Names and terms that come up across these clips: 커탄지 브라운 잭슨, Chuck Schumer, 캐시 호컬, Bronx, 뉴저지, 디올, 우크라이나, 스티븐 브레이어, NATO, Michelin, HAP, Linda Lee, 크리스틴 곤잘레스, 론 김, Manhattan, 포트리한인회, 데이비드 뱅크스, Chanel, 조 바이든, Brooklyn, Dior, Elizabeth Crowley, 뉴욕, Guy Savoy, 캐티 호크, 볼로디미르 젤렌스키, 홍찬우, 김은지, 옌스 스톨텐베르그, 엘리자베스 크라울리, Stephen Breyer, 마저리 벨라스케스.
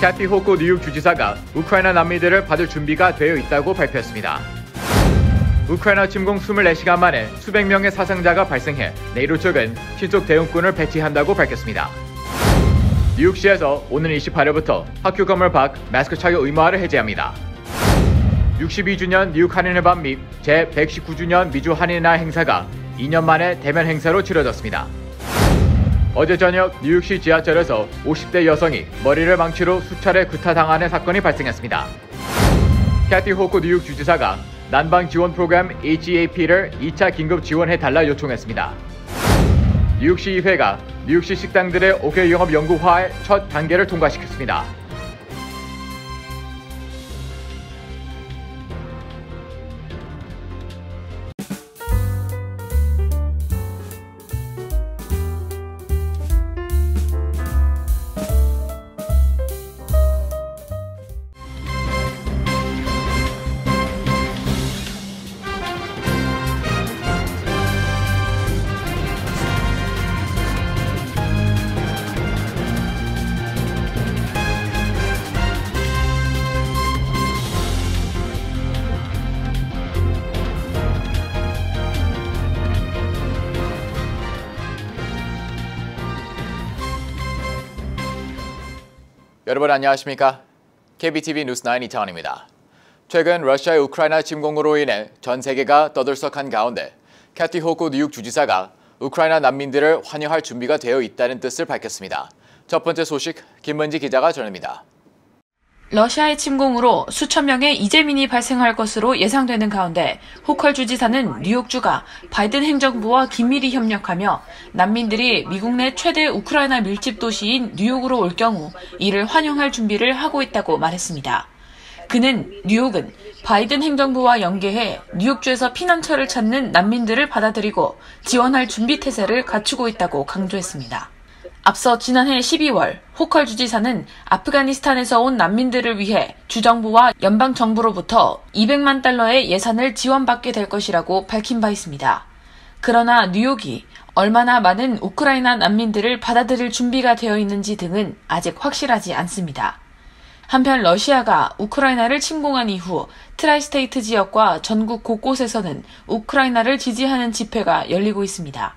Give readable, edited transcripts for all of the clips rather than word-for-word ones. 캐피 호크 뉴욕 주지사가 우크라이나 난민들을 받을 준비가 되어 있다고 발표했습니다. 우크라이나 침공 24시간 만에 수백 명의 사상자가 발생해 네이토 측은 신속 대응군을 배치한다고 밝혔습니다. 뉴욕시에서 오는 28일부터 학교 건물 밖 마스크 착용 의무화를 해제합니다. 62주년 뉴욕 한인의 밤 및 제119주년 미주 한인의 날 행사가 2년 만에 대면 행사로 치러졌습니다. 어제 저녁 뉴욕시 지하철에서 50대 여성이 머리를 망치로 수차례 구타당하는 사건이 발생했습니다. 캐티 호크 뉴욕 주지사가 난방 지원 프로그램 HAP를 2차 긴급 지원해달라 요청했습니다. 뉴욕시 의회가 뉴욕시 식당들의 5개 영업 영구화의 첫 단계를 통과시켰습니다. 여러분 안녕하십니까? KBTV 뉴스9 이태원입니다. 최근 러시아의 우크라이나 침공으로 인해 전 세계가 떠들썩한 가운데 캐티 호크 뉴욕 주지사가 우크라이나 난민들을 환영할 준비가 되어 있다는 뜻을 밝혔습니다. 첫 번째 소식, 김은지 기자가 전합니다. 러시아의 침공으로 수천 명의 이재민이 발생할 것으로 예상되는 가운데 호컬 주지사는 뉴욕주가 바이든 행정부와 긴밀히 협력하며 난민들이 미국 내 최대 우크라이나 밀집 도시인 뉴욕으로 올 경우 이를 환영할 준비를 하고 있다고 말했습니다. 그는 뉴욕은 바이든 행정부와 연계해 뉴욕주에서 피난처를 찾는 난민들을 받아들이고 지원할 준비 태세를 갖추고 있다고 강조했습니다. 앞서 지난해 12월 호컬 주지사는 아프가니스탄에서 온 난민들을 위해 주정부와 연방정부로부터 200만 달러의 예산을 지원받게 될 것이라고 밝힌 바 있습니다. 그러나 뉴욕이 얼마나 많은 우크라이나 난민들을 받아들일 준비가 되어 있는지 등은 아직 확실하지 않습니다. 한편 러시아가 우크라이나를 침공한 이후 트라이스테이트 지역과 전국 곳곳에서는 우크라이나를 지지하는 집회가 열리고 있습니다.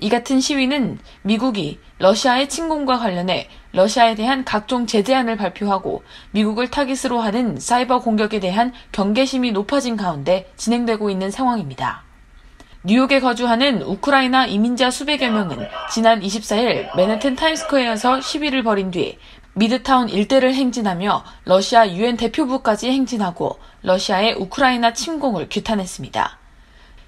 이 같은 시위는 미국이 러시아의 침공과 관련해 러시아에 대한 각종 제재안을 발표하고 미국을 타깃으로 하는 사이버 공격에 대한 경계심이 높아진 가운데 진행되고 있는 상황입니다. 뉴욕에 거주하는 우크라이나 이민자 수백여 명은 지난 24일 맨해튼 타임스퀘어에서 시위를 벌인 뒤 미드타운 일대를 행진하며 러시아 UN 대표부까지 행진하고 러시아의 우크라이나 침공을 규탄했습니다.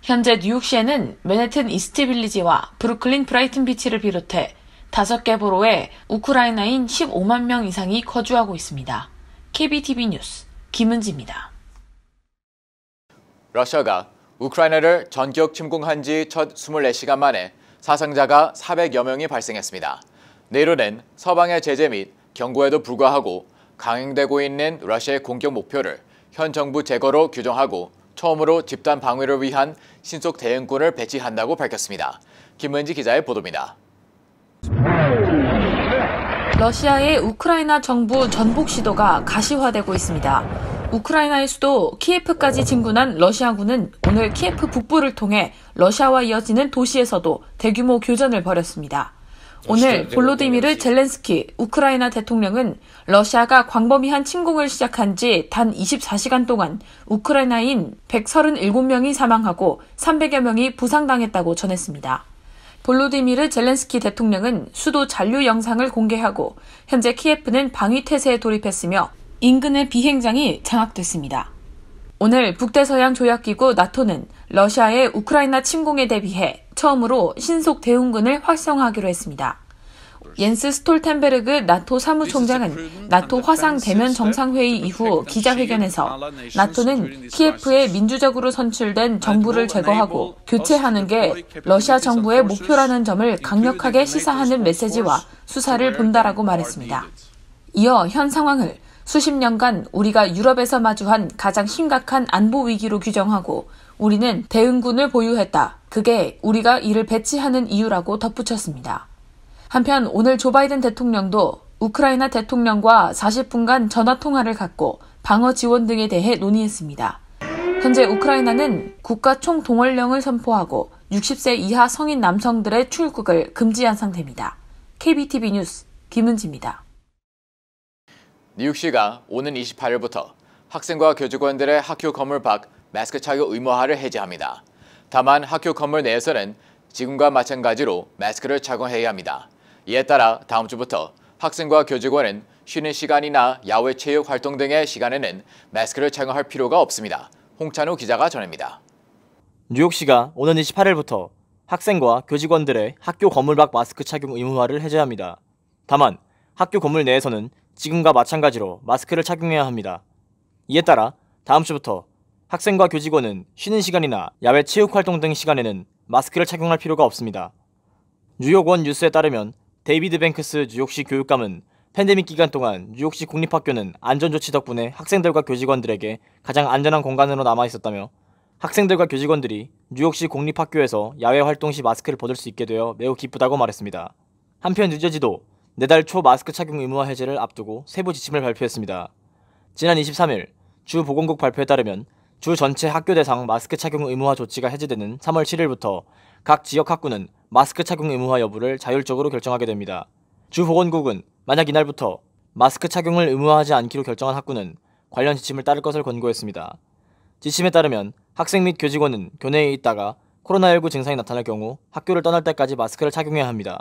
현재 뉴욕시에는 맨해튼 이스트 빌리지와 브루클린 브라이튼 비치를 비롯해 5개 보로에 우크라이나인 15만 명 이상이 거주하고 있습니다. KBTV 뉴스 김은지입니다. 러시아가 우크라이나를 전격 침공한 지 첫 24시간 만에 사상자가 400여 명이 발생했습니다. 네이토는 서방의 제재 및 경고에도 불구하고 강행되고 있는 러시아의 공격 목표를 현 정부 제거로 규정하고 처음으로 집단 방위를 위한 신속 대응군을 배치한다고 밝혔습니다. 김은지 기자의 보도입니다. 러시아의 우크라이나 정부 전복 시도가 가시화되고 있습니다. 우크라이나의 수도 키예프까지 진군한 러시아군은 오늘 키예프 북부를 통해 러시아와 이어지는 도시에서도 대규모 교전을 벌였습니다. 오늘 볼로디미르 젤렌스키 우크라이나 대통령은 러시아가 광범위한 침공을 시작한 지 단 24시간 동안 우크라이나인 137명이 사망하고 300여 명이 부상당했다고 전했습니다. 볼로디미르 젤렌스키 대통령은 수도 잔류 영상을 공개하고 현재 키예프는 방위태세에 돌입했으며 인근의 비행장이 장악됐습니다. 오늘 북대서양조약기구 NATO는 러시아의 우크라이나 침공에 대비해 처음으로 신속 대응군을 활성화하기로 했습니다. 옌스 스톨텐베르그 나토 사무총장은 나토 화상 대면 정상회의 이후 기자회견에서 나토는 키예프에 민주적으로 선출된 정부를 제거하고 교체하는 게 러시아 정부의 목표라는 점을 강력하게 시사하는 메시지와 수사를 본다라고 말했습니다. 이어 현 상황을 수십 년간 우리가 유럽에서 마주한 가장 심각한 안보 위기로 규정하고 우리는 대응군을 보유했다. 그게 우리가 이를 배치하는 이유라고 덧붙였습니다. 한편 오늘 조 바이든 대통령도 우크라이나 대통령과 40분간 전화통화를 갖고 방어 지원 등에 대해 논의했습니다. 현재 우크라이나는 국가 총동원령을 선포하고 60세 이하 성인 남성들의 출국을 금지한 상태입니다. KBTV 뉴스 김은지입니다. 뉴욕시가 오는 28일부터 학생과 교직원들의 학교 건물 밖 마스크 착용 의무화를 해제합니다. 다만 학교 건물 내에서는 지금과 마찬가지로 마스크를 착용해야 합니다. 이에 따라 다음 주부터 학생과 교직원은 쉬는 시간이나 야외 체육 활동 등의 시간에는 마스크를 착용할 필요가 없습니다. 홍찬우 기자가 전합니다. 뉴욕시가 오는 28일부터 학생과 교직원들의 학교 건물 밖 마스크 착용 의무화를 해제합니다. 다만 학교 건물 내에서는 지금과 마찬가지로 마스크를 착용해야 합니다. 이에 따라 다음 주부터 학생과 교직원은 쉬는 시간이나 야외 체육 활동 등 시간에는 마스크를 착용할 필요가 없습니다. 뉴욕원 뉴스에 따르면 데이비드 뱅크스 뉴욕시 교육감은 팬데믹 기간 동안 뉴욕시 공립학교는 안전조치 덕분에 학생들과 교직원들에게 가장 안전한 공간으로 남아있었다며 학생들과 교직원들이 뉴욕시 공립학교에서 야외 활동 시 마스크를 벗을 수 있게 되어 매우 기쁘다고 말했습니다. 한편 뉴저지도 내달 초 마스크 착용 의무화 해제를 앞두고 세부 지침을 발표했습니다. 지난 23일 주 보건국 발표에 따르면 주 전체 학교 대상 마스크 착용 의무화 조치가 해제되는 3월 7일부터 각 지역 학구는 마스크 착용 의무화 여부를 자율적으로 결정하게 됩니다. 주 보건국은 만약 이날부터 마스크 착용을 의무화하지 않기로 결정한 학구는 관련 지침을 따를 것을 권고했습니다. 지침에 따르면 학생 및 교직원은 교내에 있다가 코로나19 증상이 나타날 경우 학교를 떠날 때까지 마스크를 착용해야 합니다.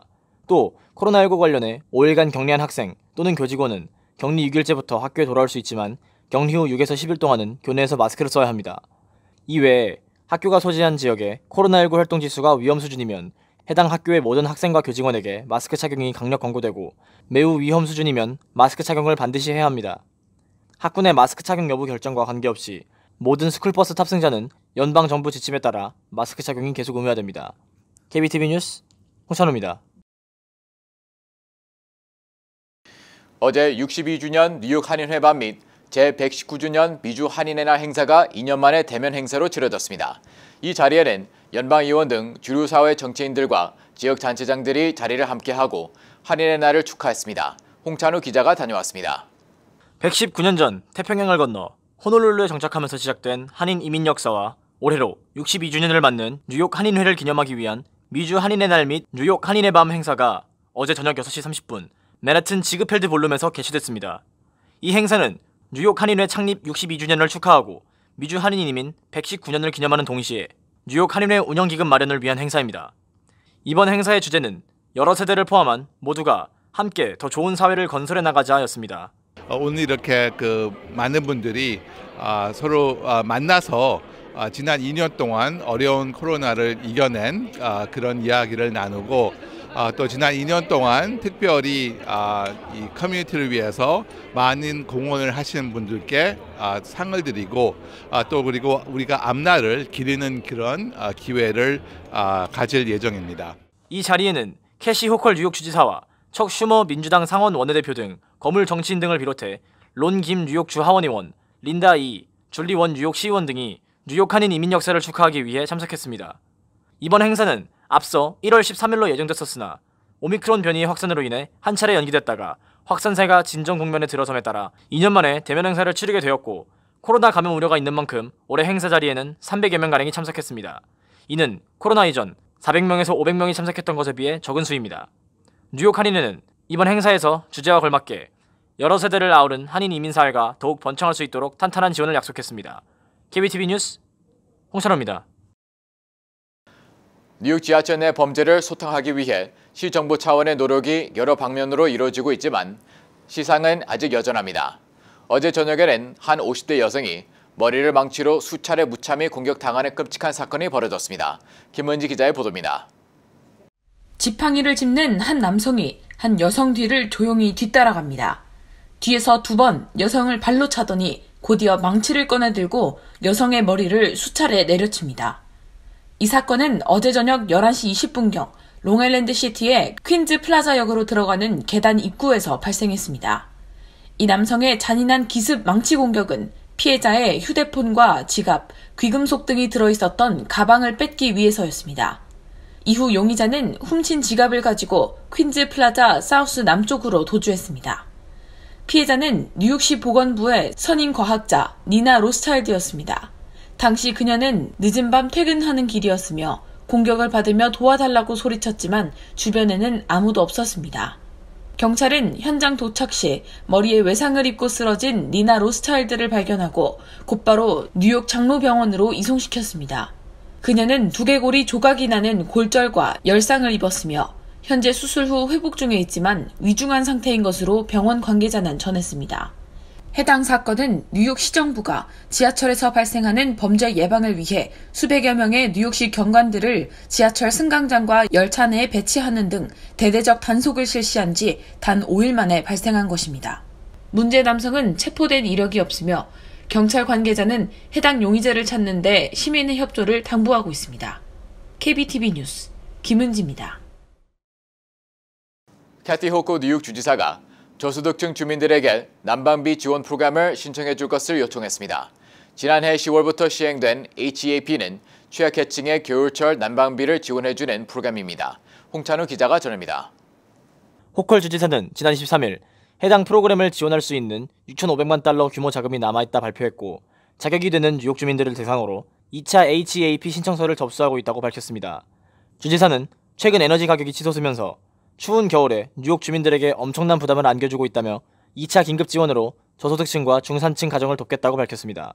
또 코로나19 관련해 5일간 격리한 학생 또는 교직원은 격리 6일째부터 학교에 돌아올 수 있지만 격리 후 6에서 10일 동안은 교내에서 마스크를 써야 합니다. 이외에 학교가 소지한 지역의 코로나19 활동 지수가 위험 수준이면 해당 학교의 모든 학생과 교직원에게 마스크 착용이 강력 권고되고 매우 위험 수준이면 마스크 착용을 반드시 해야 합니다. 학군 내 마스크 착용 여부 결정과 관계없이 모든 스쿨버스 탑승자는 연방정부 지침에 따라 마스크 착용이 계속 의무화됩니다. KBTV 뉴스 홍찬우입니다. 어제 62주년 뉴욕 한인회관 및 제119주년 미주 한인의 날 행사가 2년 만에 대면 행사로 치러졌습니다. 이 자리에는 연방의원 등 주류사회 정치인들과 지역단체장들이 자리를 함께하고 한인의 날을 축하했습니다. 홍찬우 기자가 다녀왔습니다. 119년 전 태평양을 건너 호놀룰루에 정착하면서 시작된 한인 이민 역사와 올해로 62주년을 맞는 뉴욕 한인회를 기념하기 위한 미주 한인의 날 및 뉴욕 한인의 밤 행사가 어제 저녁 6시 30분 맨해튼 지그펠드 볼룸에서 개최됐습니다. 이 행사는 뉴욕 한인회 창립 62주년을 축하하고 미주 한인 이민 119년을 기념하는 동시에 뉴욕 한인회 운영기금 마련을 위한 행사입니다. 이번 행사의 주제는 여러 세대를 포함한 모두가 함께 더 좋은 사회를 건설해 나가자였습니다. 오늘 이렇게 많은 분들이 서로 만나서 지난 2년 동안 어려운 코로나를 이겨낸 그런 이야기를 나누고 또 지난 2년 동안 특별히 이 커뮤니티를 위해서 많은 공헌을 하시는 분들께 상을 드리고 또 그리고 우리가 앞날을 기리는 그런 기회를 가질 예정입니다. 이 자리에는 캐시 호컬 뉴욕 주지사와 척 슈머 민주당 상원 원내대표 등 거물 정치인 등을 비롯해 론 김 뉴욕 주 하원의원, 린다 이, 줄리 원 뉴욕 시의원 등이 뉴욕 한인 이민 역사를 축하하기 위해 참석했습니다. 이번 행사는 앞서 1월 13일로 예정됐었으나 오미크론 변이의 확산으로 인해 한 차례 연기됐다가 확산세가 진정 국면에 들어섬에 따라 2년 만에 대면 행사를 치르게 되었고 코로나 감염 우려가 있는 만큼 올해 행사 자리에는 300여 명 가량이 참석했습니다. 이는 코로나 이전 400명에서 500명이 참석했던 것에 비해 적은 수입니다. 뉴욕 한인회는 이번 행사에서 주제와 걸맞게 여러 세대를 아우른 한인 이민 사회가 더욱 번창할 수 있도록 탄탄한 지원을 약속했습니다. KBTV 뉴스 홍찬호입니다. 뉴욕 지하철 내 범죄를 소탕하기 위해 시 정부 차원의 노력이 여러 방면으로 이루어지고 있지만 시상은 아직 여전합니다. 어제 저녁에는 한 50대 여성이 머리를 망치로 수차례 무참히 공격당하는 끔찍한 사건이 벌어졌습니다. 김은지 기자의 보도입니다. 지팡이를 짚는 한 남성이 한 여성 뒤를 조용히 뒤따라갑니다. 뒤에서 두 번 여성을 발로 차더니 곧이어 망치를 꺼내들고 여성의 머리를 수차례 내려칩니다. 이 사건은 어제 저녁 11시 20분경 롱아일랜드 시티의 퀸즈 플라자역으로 들어가는 계단 입구에서 발생했습니다. 이 남성의 잔인한 기습 망치 공격은 피해자의 휴대폰과 지갑, 귀금속 등이 들어있었던 가방을 뺏기 위해서였습니다. 이후 용의자는 훔친 지갑을 가지고 퀸즈 플라자 사우스 남쪽으로 도주했습니다. 피해자는 뉴욕시 보건부의 선임 과학자 니나 로스차일드였습니다. 당시 그녀는 늦은 밤 퇴근하는 길이었으며 공격을 받으며 도와달라고 소리쳤지만 주변에는 아무도 없었습니다. 경찰은 현장 도착 시 머리에 외상을 입고 쓰러진 니나 로스차일드를 발견하고 곧바로 뉴욕 장로병원으로 이송시켰습니다. 그녀는 두개골이 조각이 나는 골절과 열상을 입었으며 현재 수술 후 회복 중에 있지만 위중한 상태인 것으로 병원 관계자는 전했습니다. 해당 사건은 뉴욕시 정부가 지하철에서 발생하는 범죄 예방을 위해 수백여 명의 뉴욕시 경관들을 지하철 승강장과 열차 내에 배치하는 등 대대적 단속을 실시한 지 단 5일 만에 발생한 것입니다. 문제 남성은 체포된 이력이 없으며 경찰 관계자는 해당 용의자를 찾는 데 시민의 협조를 당부하고 있습니다. KBTV 뉴스 김은지입니다. 캐티 호크 뉴욕 주지사가 저소득층 주민들에게 난방비 지원 프로그램을 신청해 줄 것을 요청했습니다. 지난해 10월부터 시행된 HAP는 취약계층의 겨울철 난방비를 지원해주는 프로그램입니다. 홍찬우 기자가 전합니다. 호컬 주지사는 지난 23일 해당 프로그램을 지원할 수 있는 6,500만 달러 규모 자금이 남아있다 발표했고 자격이 되는 뉴욕 주민들을 대상으로 2차 HAP 신청서를 접수하고 있다고 밝혔습니다. 주지사는 최근 에너지 가격이 치솟으면서 추운 겨울에 뉴욕 주민들에게 엄청난 부담을 안겨주고 있다며 2차 긴급 지원으로 저소득층과 중산층 가정을 돕겠다고 밝혔습니다.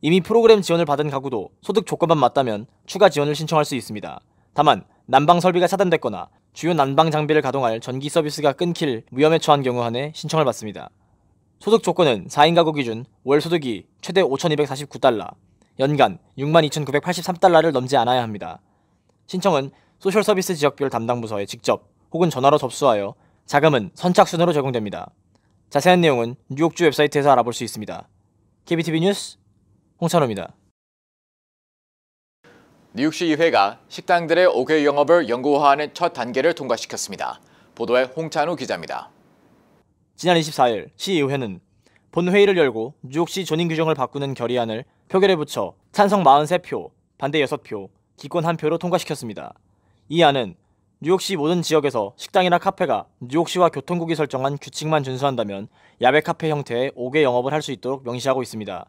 이미 프로그램 지원을 받은 가구도 소득 조건만 맞다면 추가 지원을 신청할 수 있습니다. 다만 난방 설비가 차단됐거나 주요 난방 장비를 가동할 전기 서비스가 끊길 위험에 처한 경우 한해 신청을 받습니다. 소득 조건은 4인 가구 기준 월 소득이 최대 5,249달러, 연간 62,983달러를 넘지 않아야 합니다. 신청은 소셜서비스 지역별 담당 부서에 직접 혹은 전화로 접수하여 자금은 선착순으로 제공됩니다. 자세한 내용은 뉴욕주 웹사이트에서 알아볼 수 있습니다. KBTV 뉴스 홍찬호입니다. 뉴욕시 의회가 식당들의 5개 영업을 영구화하는 첫 단계를 통과시켰습니다. 보도에 홍찬우 기자입니다. 지난 24일 시의회는 본회의를 열고 뉴욕시 존인 규정을 바꾸는 결의안을 표결에 붙여 찬성 43표, 반대 6표, 기권 1표로 통과시켰습니다. 이 안은 뉴욕시 모든 지역에서 식당이나 카페가 뉴욕시와 교통국이 설정한 규칙만 준수한다면 야외 카페 형태의 5개 영업을 할 수 있도록 명시하고 있습니다.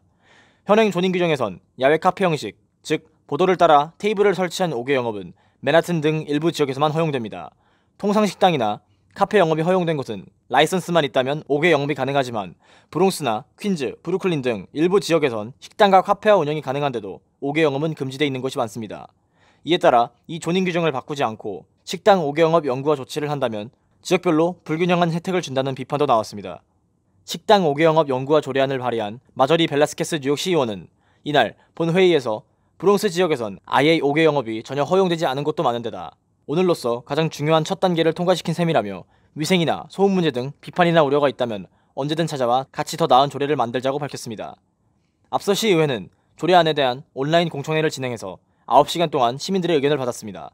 현행 존인 규정에선 야외 카페 형식, 즉 보도를 따라 테이블을 설치한 5개 영업은 맨하튼 등 일부 지역에서만 허용됩니다. 통상 식당이나 카페 영업이 허용된 곳은 라이선스만 있다면 5개 영업이 가능하지만 브롱스나 퀸즈, 브루클린 등 일부 지역에선 식당과 카페와 운영이 가능한데도 5개 영업은 금지되어 있는 곳이 많습니다. 이에 따라 이 존인 규정을 바꾸지 않고 식당 5개 영업 연구와 조치를 한다면 지역별로 불균형한 혜택을 준다는 비판도 나왔습니다. 식당 5개 영업 연구와 조례안을 발의한 마저리 벨라스케스 뉴욕시 의원은 이날 본회의에서 브롱스 지역에선 아예 5개 영업이 전혀 허용되지 않은 곳도 많은 데다 오늘로써 가장 중요한 첫 단계를 통과시킨 셈이라며 위생이나 소음 문제 등 비판이나 우려가 있다면 언제든 찾아와 같이 더 나은 조례를 만들자고 밝혔습니다. 앞서 시의회는 조례안에 대한 온라인 공청회를 진행해서 9시간 동안 시민들의 의견을 받았습니다.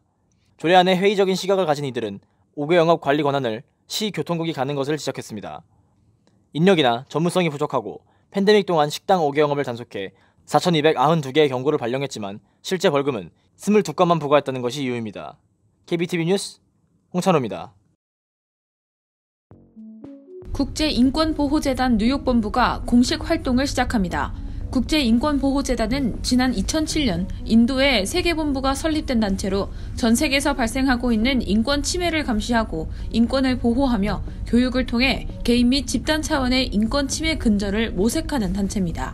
조례안에 회의적인 시각을 가진 이들은 5개 영업 관리 권한을 시 교통국이 가는 것을 지적했습니다. 인력이나 전문성이 부족하고 팬데믹 동안 식당 5개 영업을 단속해 4,292개의 경고를 발령했지만 실제 벌금은 22건만 부과했다는 것이 이유입니다. KBTV 뉴스 홍찬호입니다. 국제인권보호재단 뉴욕본부가 공식 활동을 시작합니다. 국제인권보호재단은 지난 2007년 인도에 세계본부가 설립된 단체로 전 세계에서 발생하고 있는 인권 침해를 감시하고 인권을 보호하며 교육을 통해 개인 및 집단 차원의 인권 침해 근절을 모색하는 단체입니다.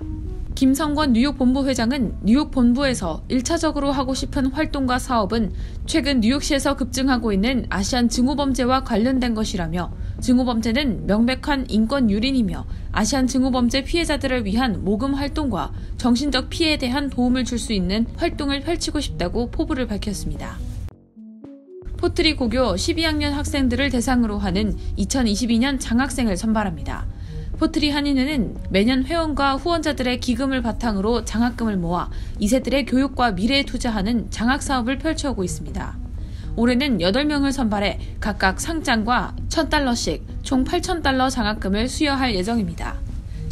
김성권 뉴욕본부 회장은 뉴욕본부에서 1차적으로 하고 싶은 활동과 사업은 최근 뉴욕시에서 급증하고 있는 아시안 증오범죄와 관련된 것이라며 증오범죄는 명백한 인권 유린이며 아시안 증오범죄 피해자들을 위한 모금 활동과 정신적 피해에 대한 도움을 줄 수 있는 활동을 펼치고 싶다고 포부를 밝혔습니다. 포트리 고교 12학년 학생들을 대상으로 하는 2022년 장학생을 선발합니다. 포트리 한인회는 매년 회원과 후원자들의 기금을 바탕으로 장학금을 모아 2세들의 교육과 미래에 투자하는 장학사업을 펼쳐오고 있습니다. 올해는 8명을 선발해 각각 상장과 $1,000씩 총 $8,000 장학금을 수여할 예정입니다.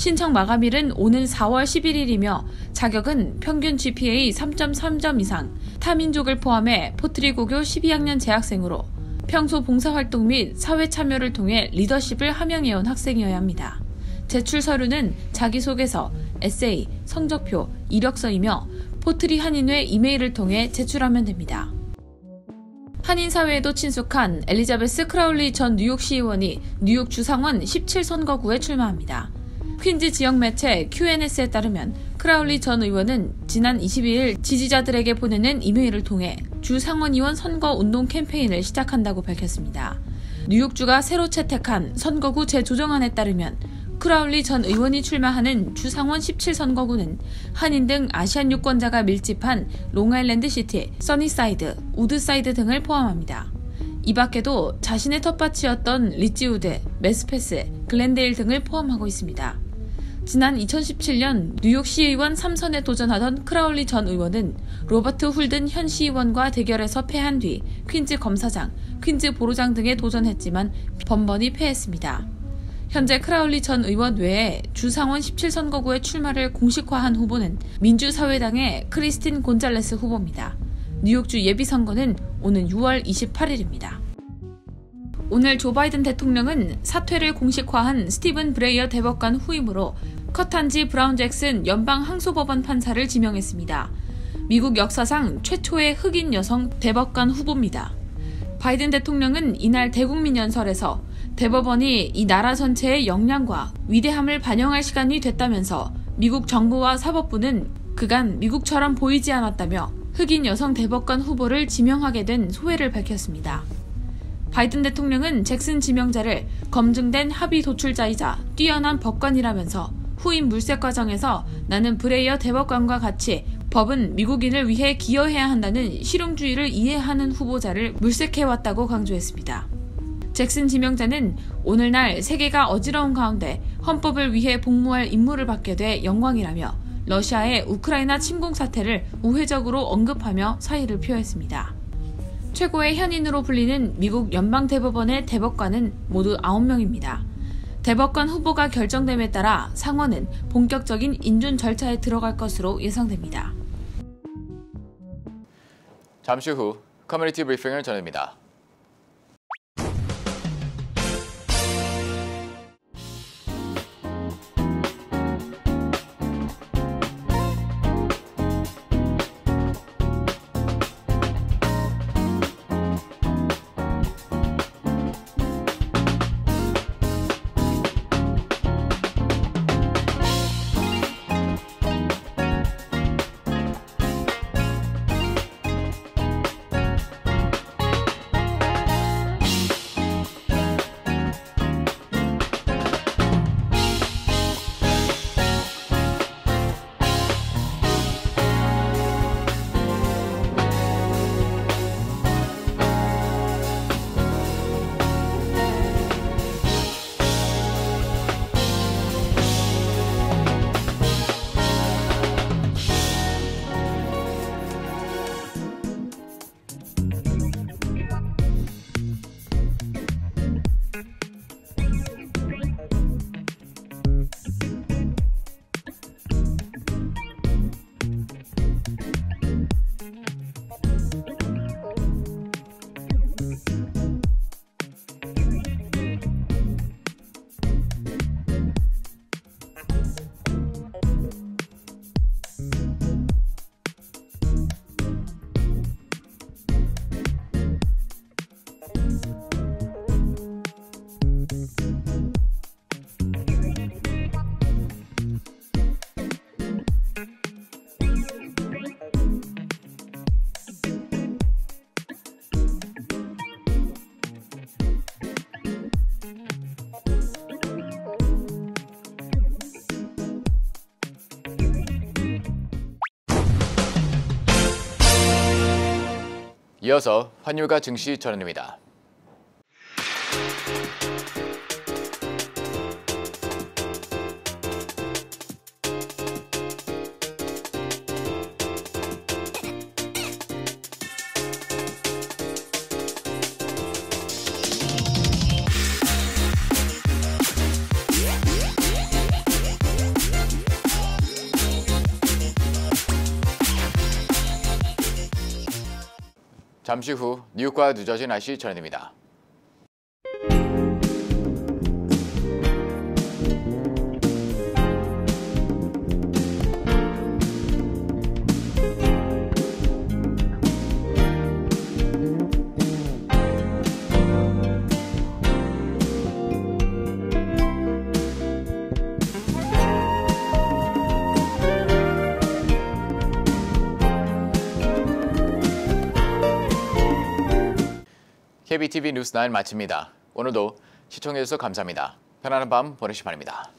신청 마감일은 오는 4월 11일이며 자격은 평균 GPA 3.3점 이상, 타민족을 포함해 포트리고교 12학년 재학생으로 평소 봉사활동 및 사회 참여를 통해 리더십을 함양해온 학생이어야 합니다. 제출 서류는 자기소개서, 에세이, 성적표, 이력서이며 포트리 한인회 이메일을 통해 제출하면 됩니다. 한인사회에도 친숙한 엘리자베스 크라울리 전 뉴욕시의원이 뉴욕 주상원 17선거구에 출마합니다. 퀸즈 지역 매체 QNS에 따르면 크라울리 전 의원은 지난 22일 지지자들에게 보내는 이메일을 통해 주상원 의원 선거 운동 캠페인을 시작한다고 밝혔습니다. 뉴욕주가 새로 채택한 선거구 재조정안에 따르면 크라울리 전 의원이 출마하는 주상원 17선거구는 한인 등 아시안 유권자가 밀집한 롱아일랜드 시티, 써니사이드, 우드사이드 등을 포함합니다. 이 밖에도 자신의 텃밭이었던 리치우드, 메스패스, 글렌데일 등을 포함하고 있습니다. 지난 2017년 뉴욕시의원 3선에 도전하던 크라울리 전 의원은 로버트 훌든 현 시의원과 대결에서 패한 뒤 퀸즈 검사장, 퀸즈 보로장 등에 도전했지만 번번이 패했습니다. 현재 크라울리 전 의원 외에 주상원 17선거구에 출마를 공식화한 후보는 민주사회당의 크리스틴 곤잘레스 후보입니다. 뉴욕주 예비선거는 오는 6월 28일입니다. 오늘 조 바이든 대통령은 사퇴를 공식화한 스티븐 브레이어 대법관 후임으로 커탄지 브라운 잭슨 연방항소법원 판사를 지명했습니다. 미국 역사상 최초의 흑인 여성 대법관 후보입니다. 바이든 대통령은 이날 대국민 연설에서 대법원이 이 나라 전체의 역량과 위대함을 반영할 시간이 됐다면서 미국 정부와 사법부는 그간 미국처럼 보이지 않았다며 흑인 여성 대법관 후보를 지명하게 된 소회를 밝혔습니다. 바이든 대통령은 잭슨 지명자를 검증된 합의 도출자이자 뛰어난 법관이라면서 후임 물색 과정에서 나는 브레이어 대법관과 같이 법은 미국인을 위해 기여해야 한다는 실용주의를 이해하는 후보자를 물색해왔다고 강조했습니다. 잭슨 지명자는 오늘날 세계가 어지러운 가운데 헌법을 위해 복무할 임무를 받게 돼 영광이라며 러시아의 우크라이나 침공 사태를 우회적으로 언급하며 사의를 표했습니다. 최고의 현인으로 불리는 미국 연방대법원의 대법관은 모두 9명입니다. 대법관 후보가 결정됨에 따라 상원은 본격적인 인준 절차에 들어갈 것으로 예상됩니다. 잠시 후 커뮤니티 브리핑을 전합니다. 이어서 환율과 증시 전환입니다. 잠시 후 뉴욕과 뉴저지 날씨 전해드립니다. KBTV 뉴스 9 마칩니다. 오늘도 시청해주셔서 감사합니다. 편안한 밤 보내시기 바랍니다.